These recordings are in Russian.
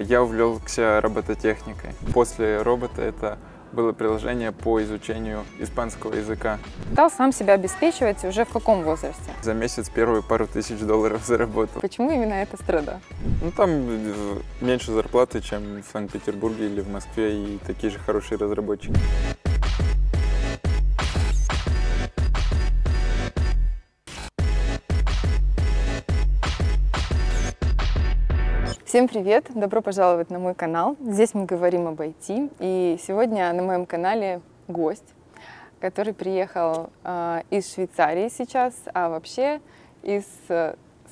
я увлекся робототехникой. После робота это было приложение по изучению испанского языка. Стал сам себя обеспечивать уже в каком возрасте? За месяц первые пару тысяч $100 заработал. Почему именно эта страда? Ну, там меньше зарплаты, чем в Санкт-Петербурге или в Москве, и такие же хорошие разработчики. Всем привет! Добро пожаловать на мой канал. Здесь мы говорим об IT. И сегодня на моем канале гость, который приехал из Швейцарии сейчас, а вообще из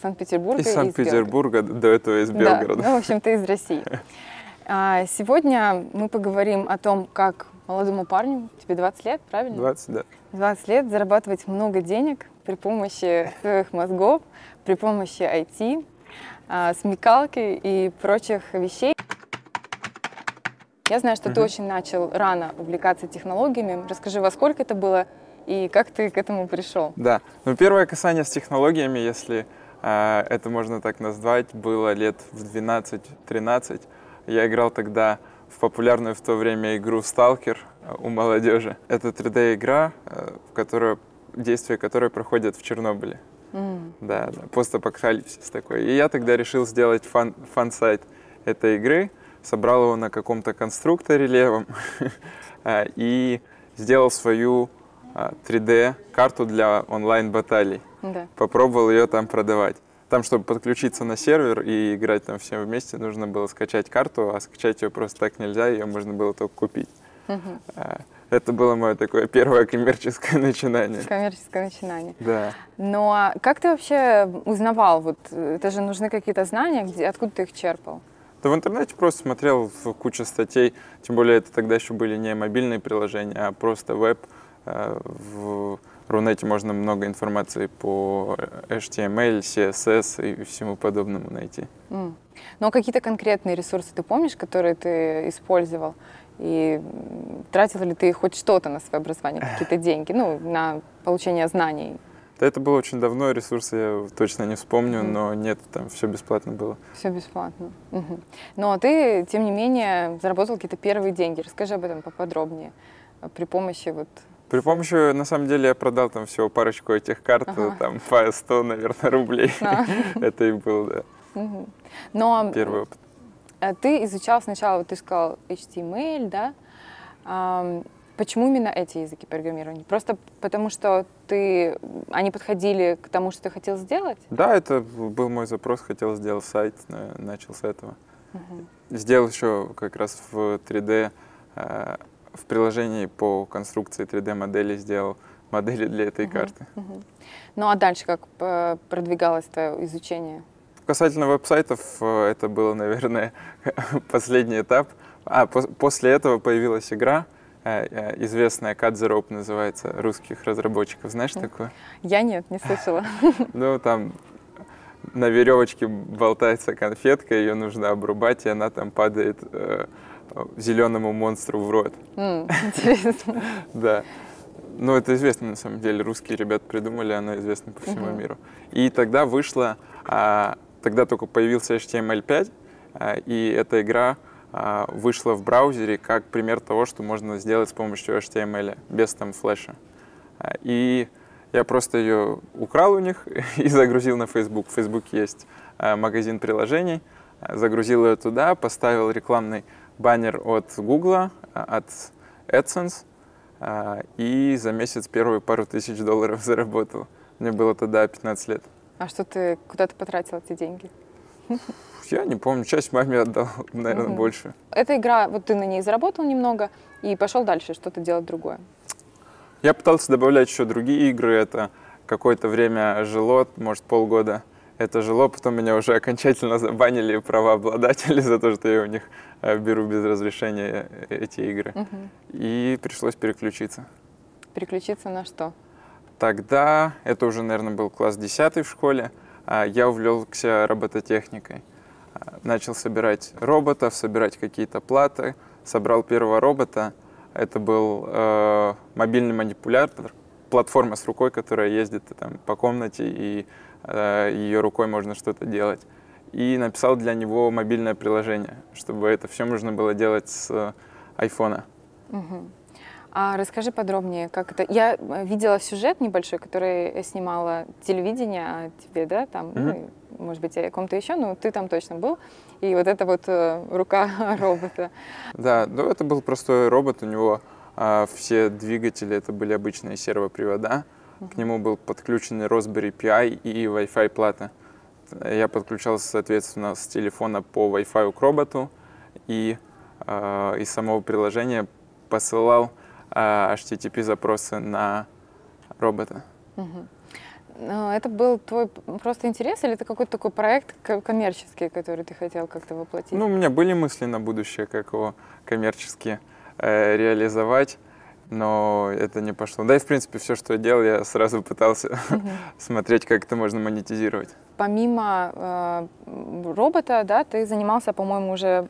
Санкт-Петербурга. Из Санкт-Петербурга, до этого из Белгорода. Да, ну, в общем-то, из России. Сегодня мы поговорим о том, как молодому парню, тебе 20 лет, правильно? 20, да. 20 лет зарабатывать много денег при помощи своих мозгов, при помощи IT. Смекалки и прочих вещей. Я знаю, что ты очень начал рано увлекаться технологиями. Расскажи, во сколько это было и как ты к этому пришел? Да, ну первое касание с технологиями, если это можно так назвать, было лет в 12-13. Я играл тогда в популярную в то время игру «Сталкер» у молодежи. Это 3D-игра, действие которой проходит в Чернобыле. Да, постапокалипсис такой. И я тогда решил сделать фан-сайт этой игры, собрал его на каком-то конструкторе левом и сделал свою 3D-карту для онлайн-баталий. Да. Попробовал ее там продавать. Там, чтобы подключиться на сервер и играть там всем вместе, нужно было скачать карту, а скачать ее просто так нельзя, ее можно было только купить. Это было мое такое первое коммерческое начинание. Коммерческое начинание. Да. Но а как ты вообще узнавал? Вот, это же нужны какие-то знания, откуда ты их черпал? Да в интернете просто смотрел кучу статей, тем более это тогда еще были не мобильные приложения, а просто веб. В Рунете можно много информации по HTML, CSS и всему подобному найти. Но какие-то конкретные ресурсы ты помнишь, которые ты использовал? И тратил ли ты хоть что-то на свое образование, какие-то деньги, ну, на получение знаний? Да, это было очень давно, ресурсы я точно не вспомню, но нет, там все бесплатно было. Все бесплатно. Но ты, тем не менее, заработал какие-то первые деньги. Расскажи об этом поподробнее. При помощи вот... При помощи, на самом деле, я продал там всего парочку этих карт, там по 100, наверное, рублей. Это и был, да. Но... Первый опыт. Ты изучал сначала, ты сказал, HTML, да? Почему именно эти языки программирования? Просто потому, что они подходили к тому, что ты хотел сделать? Да, это был мой запрос, хотел сделать сайт, начал с этого. Сделал еще как раз в 3D, в приложении по конструкции 3D-модели сделал модели для этой карты. Ну а дальше как продвигалось твое изучение? Касательно веб-сайтов, это был, наверное, последний этап. После этого появилась игра, известная, Cut the Rope называется, русских разработчиков. Знаешь такую? Я нет, не слышала. Ну, там на веревочке болтается конфетка, ее нужно обрубать, и она там падает зеленому монстру в рот. Интересно. Да. Ну, это известно, на самом деле. Русские ребята придумали, она известна по всему миру. И тогда вышла... Тогда только появился HTML5, и эта игра вышла в браузере как пример того, что можно сделать с помощью HTML, без там флеша. И я просто ее украл у них и загрузил на Facebook. В Facebook есть магазин приложений. Загрузил ее туда, поставил рекламный баннер от Google, от AdSense, и за месяц первые пару тысяч $100 заработал. Мне было тогда 15 лет. А что ты, куда ты потратил эти деньги? Я не помню, часть маме отдал, наверное, больше. Эта игра, вот ты на ней заработал немного и пошел дальше, что-то делать другое. Я пытался добавлять еще другие игры, это какое-то время жило, может, полгода это жило, потом меня уже окончательно забанили правообладатели за то, что я у них беру без разрешения эти игры. И пришлось переключиться. Переключиться на что? Тогда, это уже, наверное, был класс 10 в школе, я увлекся робототехникой. Начал собирать роботов, собирать какие-то платы. Собрал первого робота. Это был мобильный манипулятор, платформа с рукой, которая ездит там по комнате, и ее рукой можно что-то делать. и написал для него мобильное приложение, чтобы это все можно было делать с айфона. Угу. А расскажи подробнее, как это... Я видела сюжет небольшой, который снимала телевидение, а тебе, да, там, ну, может быть, о ком-то еще, но ты там точно был, и вот это вот рука робота. Да, ну, это был простой робот, у него все двигатели, это были обычные сервопривода, к нему был подключен Raspberry Pi и Wi-Fi плата. Я подключался, соответственно, с телефона по Wi-Fi к роботу и из самого приложения посылал HTTP запросы на робота. Угу. Это был твой просто интерес или это какой-то такой проект коммерческий, который ты хотел как-то воплотить? Ну, у меня были мысли на будущее, как его коммерчески реализовать, но это не пошло. Да и, в принципе, все, что я делал, я сразу пытался смотреть, как это можно монетизировать. Помимо робота, да, ты занимался, по-моему, уже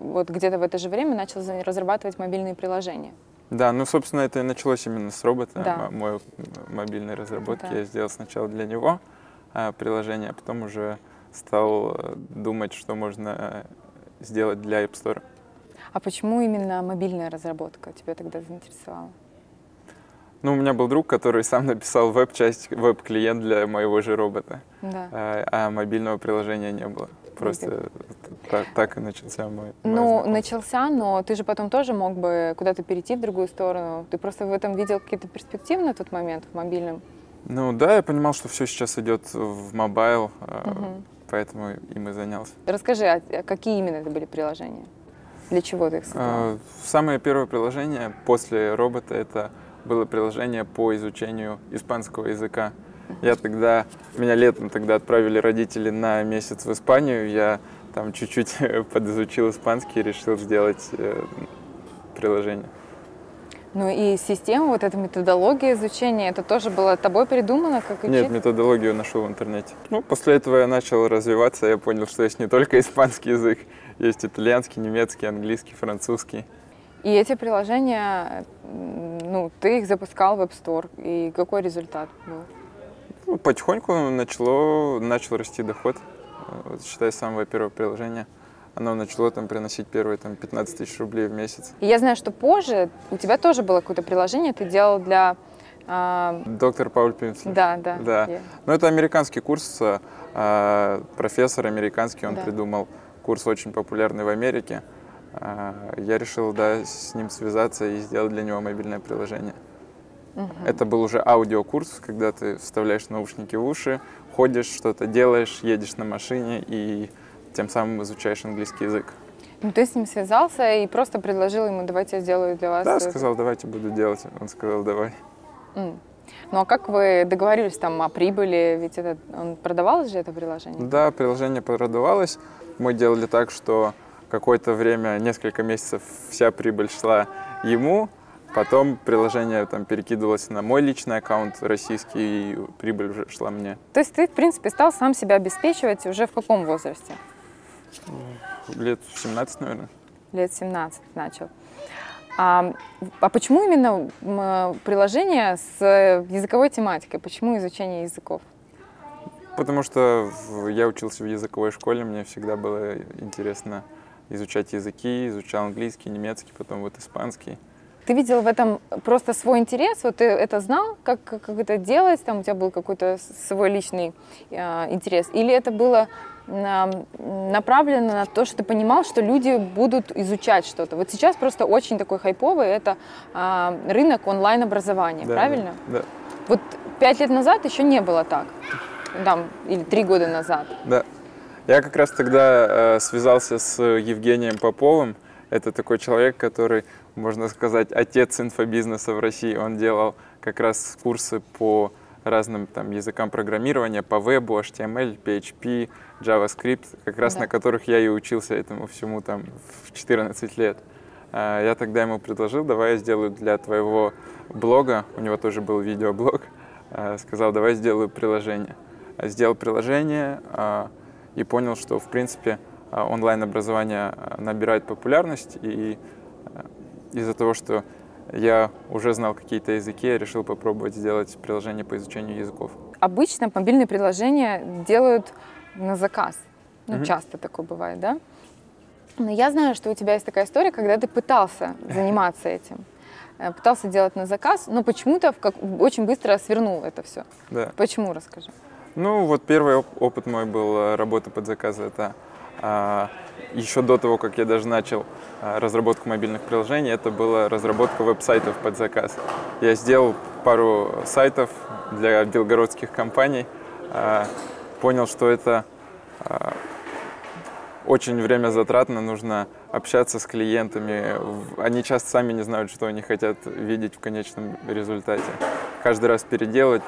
вот где-то в это же время начал разрабатывать мобильные приложения. Да, ну, собственно, это и началось именно с робота. Да. Мой мобильной разработки я сделал сначала для него приложение, а потом уже стал думать, что можно сделать для App Store. А почему именно мобильная разработка тебя тогда заинтересовала? Ну, у меня был друг, который сам написал веб-часть, веб-клиент для моего же робота, да. А мобильного приложения не было. Просто так и начался мой. Ну, начался, но ты же потом тоже мог бы куда-то перейти в другую сторону. Ты просто в этом видел какие-то перспективы на тот момент в мобильном? Ну да, я понимал, что все сейчас идет в мобайл, поэтому им и занялся. Расскажи, а какие именно это были приложения? Для чего ты их создал? Самое первое приложение после робота — это было приложение по изучению испанского языка. Меня летом тогда отправили родители на месяц в Испанию. Я там чуть-чуть подизучил испанский и решил сделать приложение. Ну и система, вот эта методология изучения, это тоже было тобой придумано, как учить? Нет, методологию нашел в интернете. Ну, после этого я начал развиваться, я понял, что есть не только испанский язык, есть итальянский, немецкий, английский, французский. И эти приложения, ну, ты их запускал в App Store, и какой результат был? Ну, потихоньку начал расти доход, вот, считай, с самого первого приложения. Оно начало там приносить первые там 15 тысяч рублей в месяц. И я знаю, что позже у тебя тоже было какое-то приложение, ты делал для... Доктор Пауль Пинцлер. Да. Yeah. Ну, это американский курс, профессор американский, он придумал курс, очень популярный в Америке. Я решил, да, с ним связаться и сделать для него мобильное приложение. Это был уже аудиокурс, когда ты вставляешь наушники в уши, ходишь, что-то делаешь, едешь на машине и... тем самым изучаешь английский язык. Ну, ты с ним связался и просто предложил ему: давайте я сделаю для вас. Да, сказал, давайте буду делать. Он сказал, давай. Ну, а как вы договорились там о прибыли? Ведь он продавалось же это приложение? Да, приложение продавалось. Мы делали так, что какое-то время, несколько месяцев, вся прибыль шла ему. Потом приложение там перекидывалось на мой личный аккаунт российский, и прибыль уже шла мне. То есть ты, в принципе, стал сам себя обеспечивать уже в каком возрасте? Лет 17, наверное. Лет 17 начал. А почему именно приложение с языковой тематикой? Почему изучение языков? Потому что я учился в языковой школе, мне всегда было интересно изучать языки, изучал английский, немецкий, потом вот испанский. Ты видел в этом просто свой интерес, вот ты это знал, как это делать, там у тебя был какой-то свой личный интерес, или это было направлено на то, что ты понимал, что люди будут изучать что-то? Вот сейчас просто очень такой хайповый, это рынок онлайн-образования, правильно? Да. Вот 5 лет назад еще не было так, там, или 3 года назад. Да, я как раз тогда связался с Евгением Поповым. Это такой человек, который, можно сказать, отец инфобизнеса в России. Он делал как раз курсы по разным там языкам программирования, по вебу, HTML, PHP, JavaScript, как раз на которых я и учился этому всему там в 14 лет. Я тогда ему предложил: давай я сделаю для твоего блога, у него тоже был видеоблог, сказал, давай сделаю приложение. Сделал приложение и понял, что, в принципе, онлайн-образование набирает популярность, и из-за того, что я уже знал какие-то языки, я решил попробовать сделать приложение по изучению языков. Обычно мобильные приложения делают на заказ. Ну, часто такое бывает, да? Но я знаю, что у тебя есть такая история, когда ты пытался заниматься этим. Пытался делать на заказ, но почему-то очень быстро свернул это все. Да. Почему, расскажи. Ну, вот первый опыт мой был работа под заказ. Это еще до того, как я даже начал разработку мобильных приложений, это была разработка веб-сайтов под заказ. Я сделал пару сайтов для белгородских компаний. Понял, что это очень время затратно, нужно общаться с клиентами. Они часто сами не знают, что они хотят видеть в конечном результате. Каждый раз переделывать,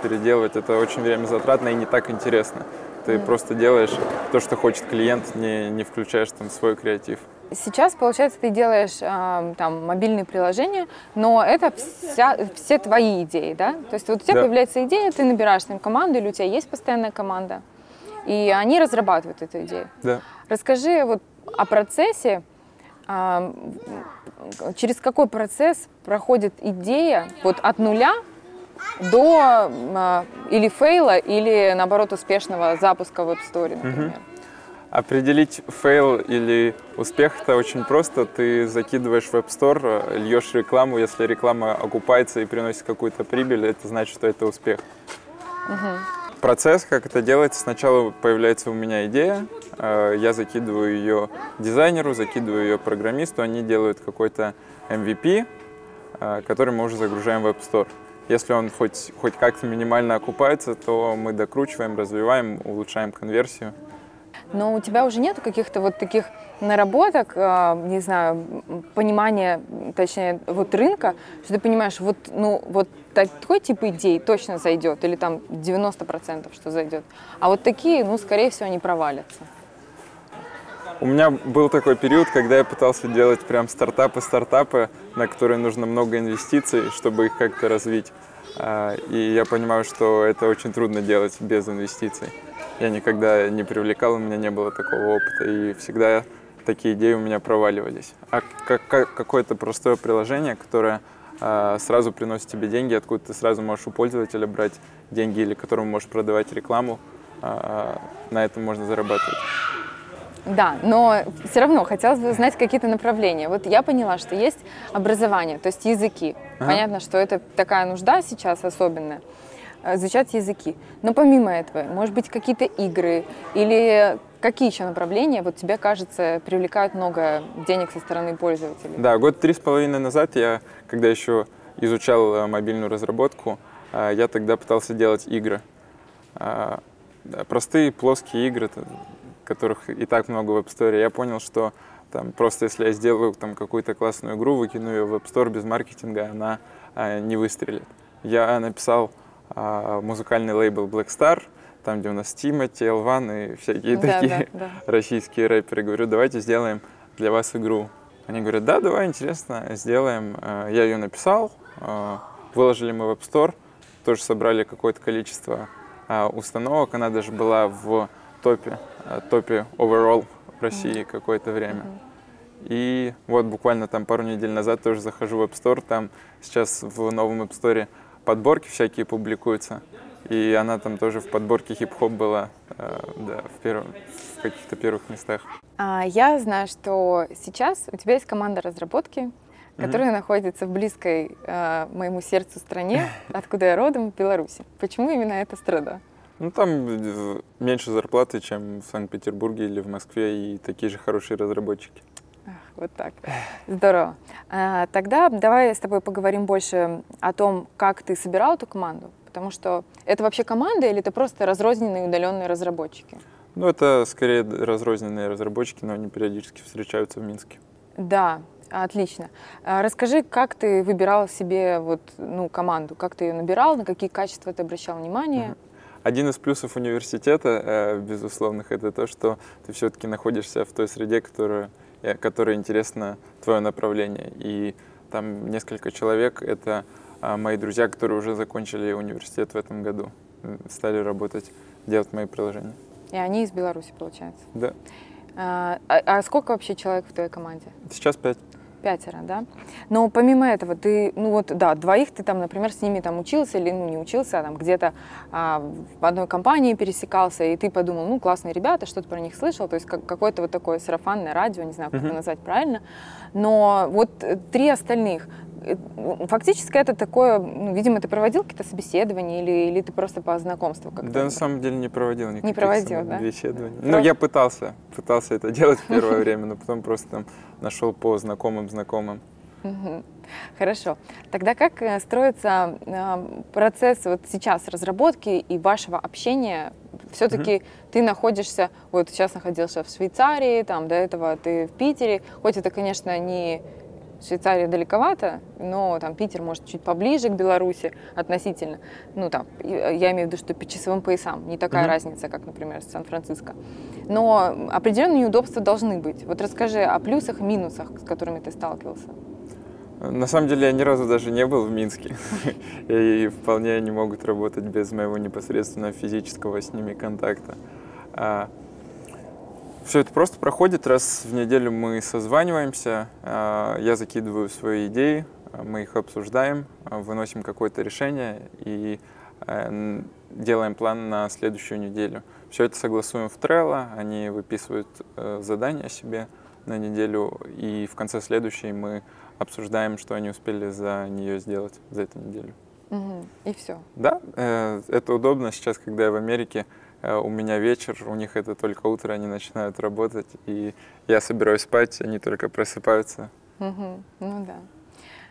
это очень время затратно и не так интересно. Ты просто делаешь то, что хочет клиент, не включаешь там свой креатив. Сейчас, получается, ты делаешь там мобильные приложения, но это все твои идеи, да? То есть вот у тебя появляется идея, ты набираешь там команду, или у тебя есть постоянная команда, и они разрабатывают эту идею. Да. Расскажи вот о процессе, через какой процесс проходит идея вот от нуля до или фейла, или наоборот успешного запуска в App Store, например. Определить фейл или успех — это очень просто. Ты закидываешь в App Store, льешь рекламу. Если реклама окупается и приносит какую-то прибыль, это значит, что это успех. Процесс, как это делается: сначала появляется у меня идея, я закидываю ее дизайнеру, закидываю ее программисту, они делают какой-то MVP, который мы уже загружаем в App Store. Если он хоть как-то минимально окупается, то мы докручиваем, развиваем, улучшаем конверсию. Но у тебя уже нет каких-то вот таких наработок, не знаю, понимания, точнее, вот рынка, что ты понимаешь, вот, ну, вот такой тип идей точно зайдет, или там 90% что зайдет, а вот такие, ну, скорее всего, они провалятся. У меня был такой период, когда я пытался делать прям стартапы, на которые нужно много инвестиций, чтобы их как-то развить. И я понимаю, что это очень трудно делать без инвестиций. Я никогда не привлекал, у меня не было такого опыта, и всегда такие идеи у меня проваливались. А какое-то простое приложение, которое сразу приносит тебе деньги, откуда ты сразу можешь у пользователя брать деньги, или которому можешь продавать рекламу, на этом можно зарабатывать. Да, но все равно хотелось бы знать какие-то направления. Вот я поняла, что есть образование, то есть языки. Понятно, что это такая нужда сейчас особенная. Изучать языки. Но помимо этого, может быть, какие-то игры или какие еще направления, вот тебе кажется, привлекают много денег со стороны пользователей? Да, 3,5 года назад я, когда еще изучал мобильную разработку, я тогда пытался делать игры. Простые, плоские игры, которых и так много в App Store. Я понял, что там, просто если я сделаю какую-то классную игру, выкину ее в App Store без маркетинга, она не выстрелит. Я написал музыкальный лейбл Black Star, там, где у нас Тимати, Элван и всякие такие российские рэперы. Говорю, давайте сделаем для вас игру. Они говорят, да, давай, интересно, сделаем. Я ее написал, выложили мы в App Store, тоже собрали какое-то количество установок. Она даже была в топе overall в России какое-то время. И вот буквально там пару недель назад тоже захожу в App Store, там сейчас в новом App Store подборки всякие публикуются, и она там тоже в подборке хип-хоп была, да, в каких-то первых местах. Я знаю, что сейчас у тебя есть команда разработки, которая находится в близкой моему сердцу стране, откуда я родом, в Беларуси. Почему именно эта страна? Ну, там меньше зарплаты, чем в Санкт-Петербурге или в Москве, и такие же хорошие разработчики. Вот так. Здорово. Тогда давай с тобой поговорим больше о том, как ты собирал эту команду. Потому что это вообще команда или это просто разрозненные удаленные разработчики? Ну, это скорее разрозненные разработчики, но они периодически встречаются в Минске. Да, отлично. Расскажи, как ты выбирал себе вот, ну, команду, как ты ее набирал, на какие качества ты обращал внимание? Один из плюсов университета, безусловных, это то, что ты все-таки находишься в той среде, которой интересно твое направление. И там несколько человек — это мои друзья, которые уже закончили университет в этом году, стали работать, делать мои приложения. И они из Беларуси, получается? Да. А сколько вообще человек в твоей команде? Сейчас 5. Пятеро, да. Но помимо этого, ты, ну вот, да, двоих ты там, например, с ними там учился или, ну, не учился, а там где-то в одной компании пересекался, и ты подумал, ну, классные ребята, что-то про них слышал, то есть как, какое-то вот такое сарафанное радио, не знаю, как это назвать правильно. Но вот три остальных, фактически это такое, ну, видимо, ты проводил какие-то собеседования или ты просто по знакомству как-то? Да, на самом деле не проводил никаких собеседований. Да? Ну, я пытался это делать в первое время, но потом просто там нашел по знакомым. Хорошо. Тогда как строится процесс вот сейчас разработки и вашего общения? Все-таки ты находишься, вот сейчас находился в Швейцарии, там до этого ты в Питере, хоть это, конечно, не... Швейцария далековато, но там Питер, может, чуть поближе к Беларуси относительно. Ну, там, я имею в виду, что по часовым поясам не такая разница, как, например, с Сан-Франциско. Но определенные неудобства должны быть. Вот расскажи о плюсах и минусах, с которыми ты сталкивался. На самом деле, я ни разу даже не был в Минске. И вполне они могут работать без моего непосредственного физического с ними контакта. Все это просто проходит, раз в неделю мы созваниваемся, я закидываю свои идеи, мы их обсуждаем, выносим какое-то решение и делаем план на следующую неделю. Все это согласуем в Trello, они выписывают задания себе на неделю, и в конце следующей мы обсуждаем, что они успели за нее сделать, за эту неделю. И все. Да, это удобно сейчас, когда я в Америке. У меня вечер, у них это только утро, они начинают работать, и я собираюсь спать, они только просыпаются. Ну да.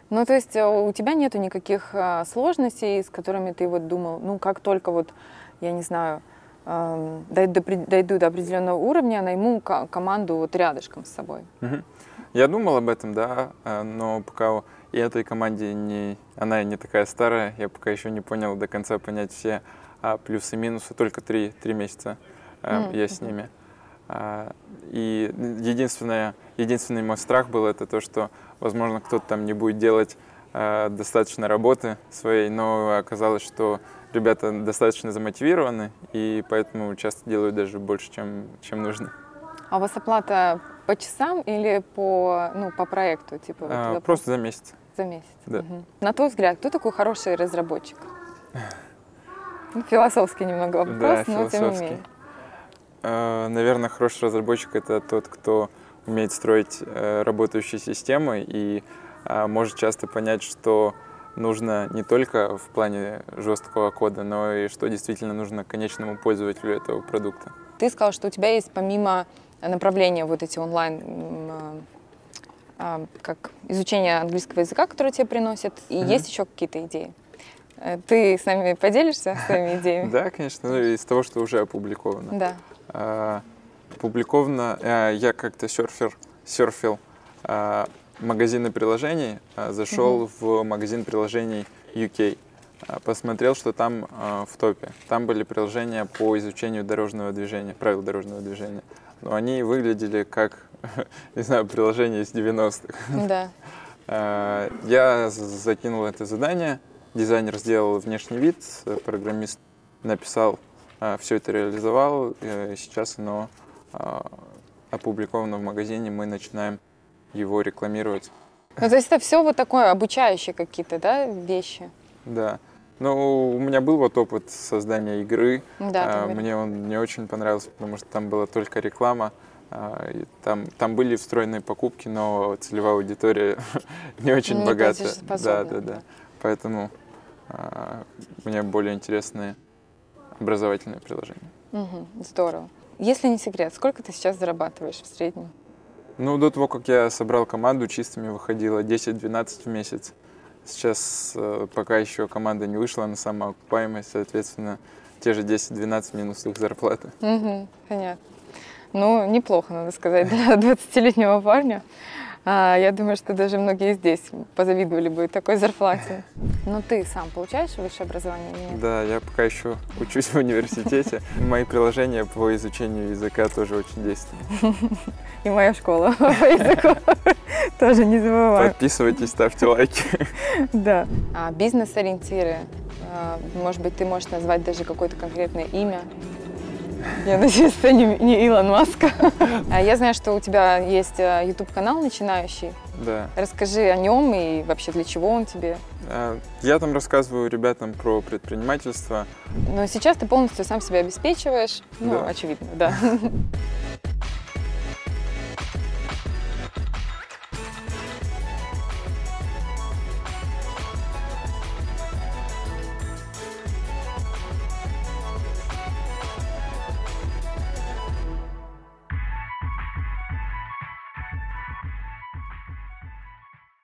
Ну то есть у тебя нету никаких сложностей, с которыми ты вот думал, ну как только вот, я не знаю, дойду до определенного уровня, найму команду вот рядышком с собой? Я думал об этом, да, но пока и этой команде, она не такая старая, я пока еще не понял до конца понять все плюсы-минусы, только три месяца я с ними. И единственный мой страх был это то, что, возможно, кто-то там не будет делать достаточно работы своей, но оказалось, что ребята достаточно замотивированы, и поэтому часто делают даже больше, чем нужно. А у вас оплата по часам или по проекту? Типа, вот, просто за месяц. За месяц. Да. На твой взгляд, кто такой хороший разработчик? Философский немного вопрос, да, но тем не менее. Наверное, хороший разработчик — это тот, кто умеет строить работающие системы и может часто понять, что нужно не только в плане жесткого кода, но и что действительно нужно конечному пользователю этого продукта. Ты сказал, что у тебя есть помимо направления вот эти онлайн, как изучение английского языка, которое тебе приносит, и есть еще какие-то идеи? Ты с нами поделишься своими идеями? Да, конечно, ну, из того, что уже опубликовано. Да. Опубликовано, я как-то серфил магазины приложений, зашел в магазин приложений UK, посмотрел, что там в топе. Там были приложения по изучению дорожного движения, правил дорожного движения. Но они выглядели как, не знаю, приложение из 90-х. Да. Я закинул это задание. Дизайнер сделал внешний вид, программист написал, все это реализовал. Сейчас оно опубликовано в магазине, мы начинаем его рекламировать. Ну, то есть это все вот такое обучающие какие-то, да, вещи? Да. Ну, у меня был вот опыт создания игры. Да, мне он не очень понравился, потому что там была только реклама. Там были встроенные покупки, но целевая аудитория не очень богата. Да. Поэтому мне более интересны образовательные приложения. Здорово. Если не секрет, сколько ты сейчас зарабатываешь в среднем? Ну, до того, как я собрал команду, чистыми выходило 10-12 в месяц. Сейчас, пока еще команда не вышла на самоокупаемость, соответственно, те же 10-12 минус их зарплата. Понятно. Ну, неплохо, надо сказать, для 20-летнего парня. Я думаю, что даже многие здесь позавидовали бы такой зарплате. Но ты сам получаешь высшее образование или нет? Да, я пока еще учусь в университете. Мои приложения по изучению языка тоже очень действенные. И моя школа по языку тоже не забываю. Подписывайтесь, ставьте лайки. Да. А бизнес-ориентиры, может быть, ты можешь назвать даже какое-то конкретное имя? Я надеюсь, это не Илон Маск. Я знаю, что у тебя есть YouTube-канал начинающий. Да. Расскажи о нем и вообще для чего он тебе. Я там рассказываю ребятам про предпринимательство. Но сейчас ты полностью сам себя обеспечиваешь. Ну, очевидно, да.